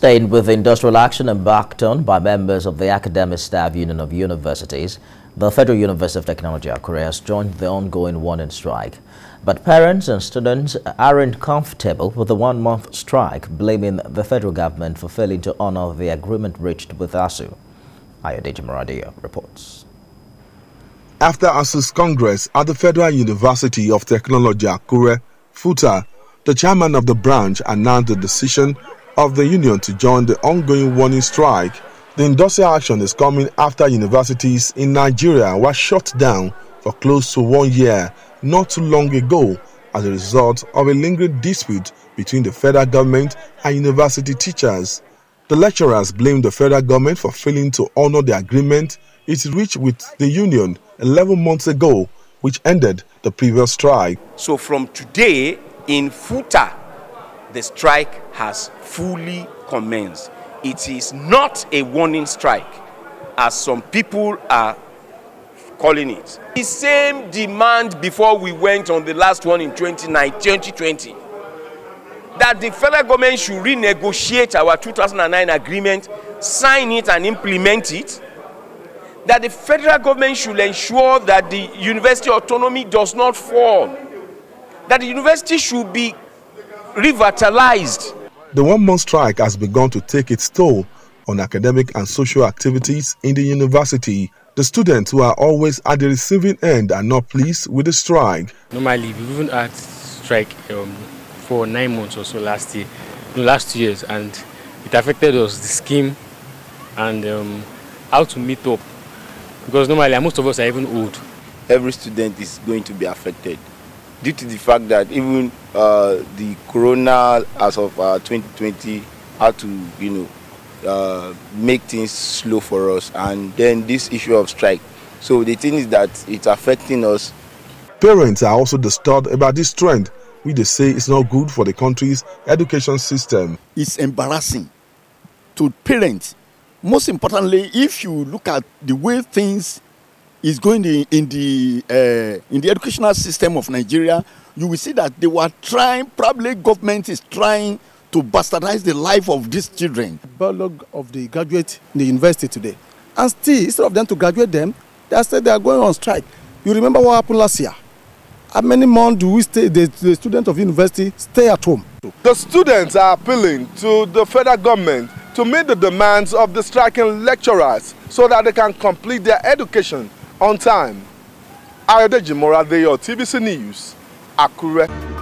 Staying with the industrial action embarked on by members of the Academic Staff Union of Universities, the Federal University of Technology, Akure, has joined the ongoing warning strike. But parents and students aren't comfortable with the one-month strike, blaming the federal government for failing to honor the agreement reached with ASU. Ayodeji Maradia reports. After ASU's Congress at the Federal University of Technology, Akure, FUTA, the chairman of the branch announced the decision of the union to join the ongoing warning strike. The industrial action is coming after universities in Nigeria were shut down for close to 1 year not too long ago as a result of a lingering dispute between the federal government and university teachers. The lecturers blamed the federal government for failing to honor the agreement it reached with the union 11 months ago, which ended the previous strike. So from today in FUTA, the strike has fully commenced. It is not a warning strike, as some people are calling it. The same demand before we went on the last one in 2020, that the federal government should renegotiate our 2009 agreement, sign it and implement it, that the federal government should ensure that the university autonomy does not fall, that the university should be revitalized. The one-month strike has begun to take its toll on academic and social activities in the university. The students who are always at the receiving end are not pleased with the strike. Normally, we even had strike for 9 months or so last 2 years, and it affected us, the scheme, and how to meet up, because normally most of us are even old. Every student is going to be affected, due to the fact that even the corona as of 2020 had to, make things slow for us, and then this issue of strike. So the thing is that it's affecting us. Parents are also disturbed about this trend, which they say is not good for the country's education system. It's embarrassing to parents. Most importantly, if you look at the way things is going in the educational system of Nigeria, you will see that they were trying, probably government is trying to bastardize the life of these children. The backlog of the graduates in the university today, and still, instead of them to graduate them, they said they are going on strike. You remember what happened last year? How many months do we stay, the students of university stay at home? The students are appealing to the federal government to meet the demands of the striking lecturers so that they can complete their education on time. Ayodeji Maradia, TVC News, Akure.